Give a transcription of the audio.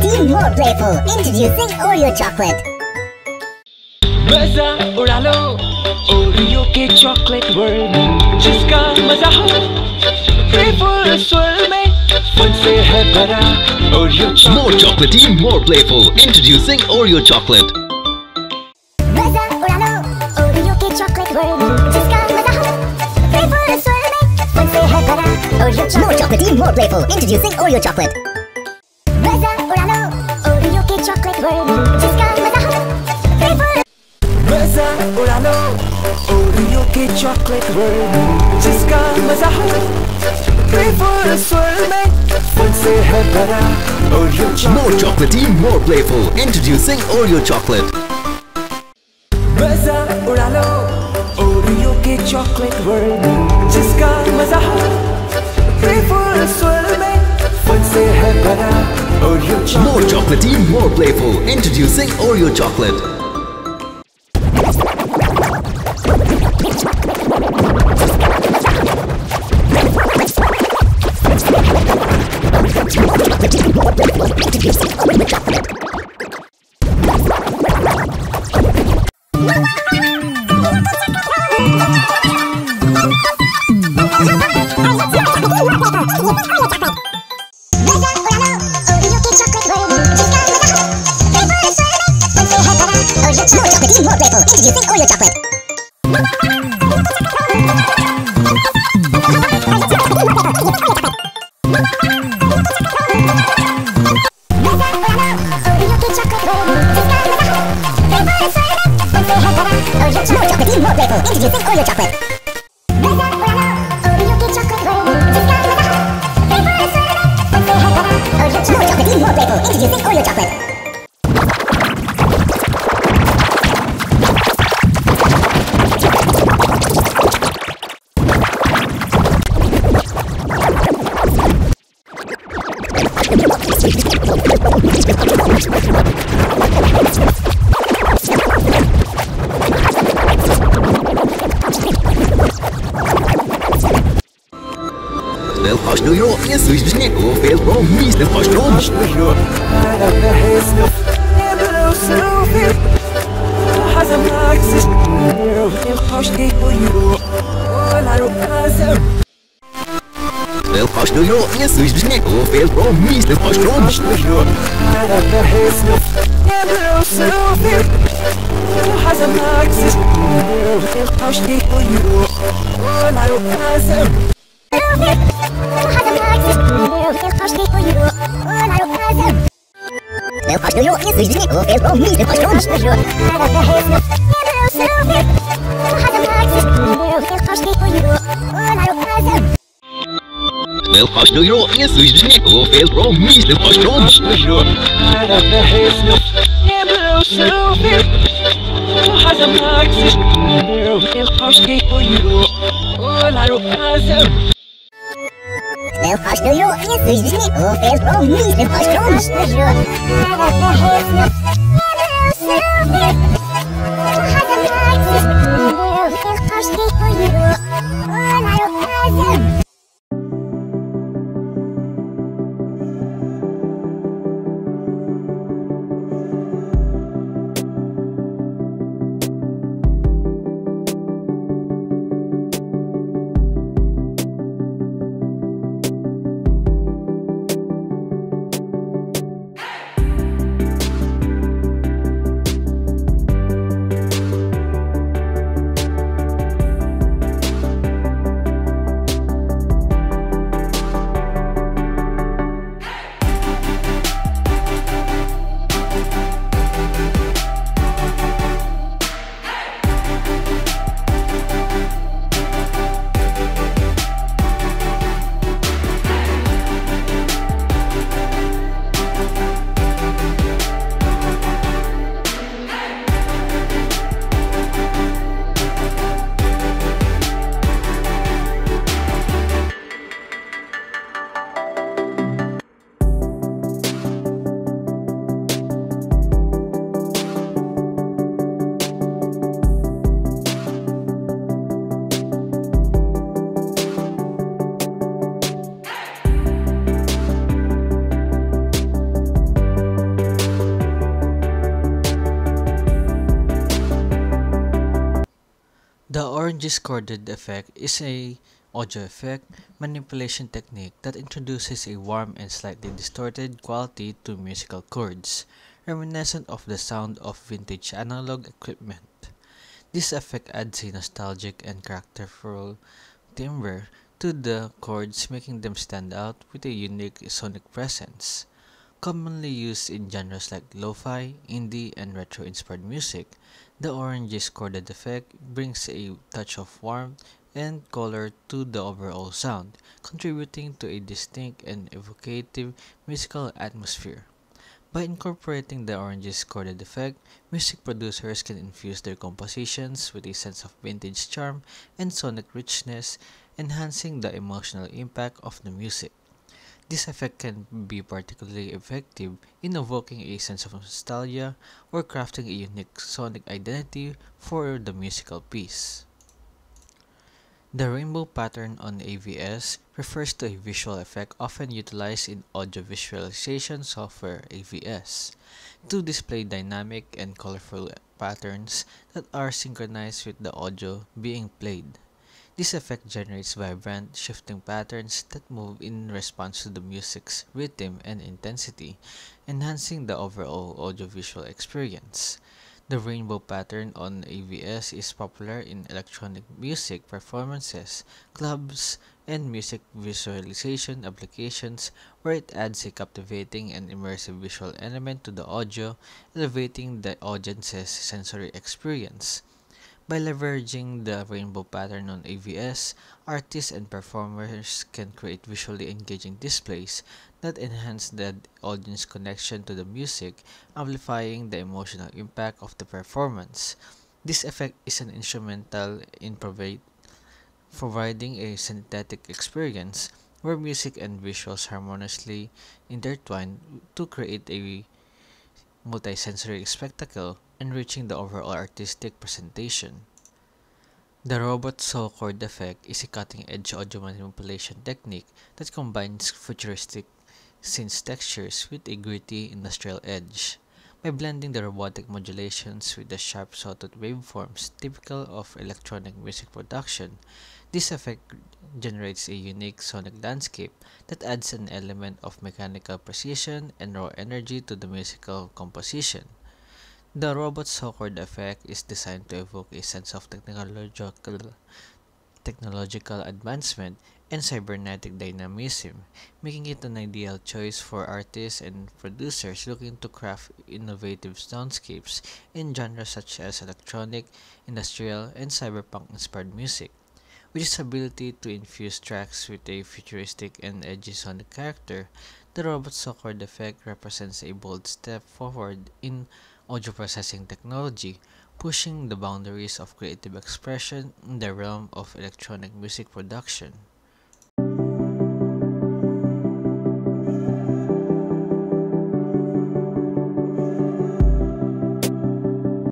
quality, more playful. Introducing Oreo chocolate. Maza uralo, Oreo ke chocolate world mein, jiska maza ho, playful swirl mein, fun se hai bhara Oreo chocolate. More chocolatey, more playful. Introducing Oreo chocolate. Maza uralo, Oreo ke chocolate world mein, jiska maza ho, playful swirl mein, fun se hai bhara Oreo chocolate. More chocolatey, more playful. Introducing Oreo chocolate. Maza uralo, Oreo ke chocolate world mein, jiska maza ho, playful. Maza uralo, Oreo ke chocolate world mein, jiska maza ho, playful swirl mein, fun se hai bhara Oreo chocolate. More chocolatey, more playful. Introducing Oreo chocolate. Maza uralo, Oreo ke chocolate world mein, jiska maza ho, playful swirl mein, fun se hai bhara Oreo chocolate. More chocolatey, more playful. Introducing Oreo chocolate. discordant effect is an audio effect manipulation technique that introduces a warm and slightly distorted quality to musical chords, reminiscent of the sound of vintage analog equipment. This effect adds a nostalgic and characterful timbre to the chords, making them stand out with a unique sonic presence. Commonly used in genres like lo-fi, indie, and retro-inspired music, the orange discordant effect brings a touch of warmth and color to the overall sound, contributing to a distinct and evocative musical atmosphere. By incorporating the orange discordant effect, music producers can infuse their compositions with a sense of vintage charm and sonic richness, enhancing the emotional impact of the music. This effect can be particularly effective in evoking a sense of nostalgia or crafting a unique sonic identity for the musical piece. The rainbow pattern on AVS refers to a visual effect often utilized in audio visualization software AVS to display dynamic and colorful patterns that are synchronized with the audio being played. This effect generates vibrant, shifting patterns that move in response to the music's rhythm and intensity, enhancing the overall audiovisual experience. The rainbow pattern on AVS is popular in electronic music performances, clubs, and music visualization applications where it adds a captivating and immersive visual element to the audio, elevating the audience's sensory experience. By leveraging the rainbow pattern on AVS, artists and performers can create visually engaging displays that enhance the audience connection to the music, amplifying the emotional impact of the performance. This effect is an instrumental innovation, providing a synthetic experience where music and visuals harmoniously intertwine to create a multisensory spectacle, enriching the overall artistic presentation. The robot saw chord effect is a cutting-edge audio manipulation technique that combines futuristic synth textures with a gritty industrial edge. By blending the robotic modulations with the sharp sawtooth waveforms typical of electronic music production, this effect generates a unique sonic landscape that adds an element of mechanical precision and raw energy to the musical composition. The robot saw chord effect is designed to evoke a sense of technological advancement and cybernetic dynamism, making it an ideal choice for artists and producers looking to craft innovative soundscapes in genres such as electronic, industrial, and cyberpunk-inspired music. With its ability to infuse tracks with a futuristic and edgy sonic character, the robot saw chord effect represents a bold step forward in audio processing technology, pushing the boundaries of creative expression in the realm of electronic music production.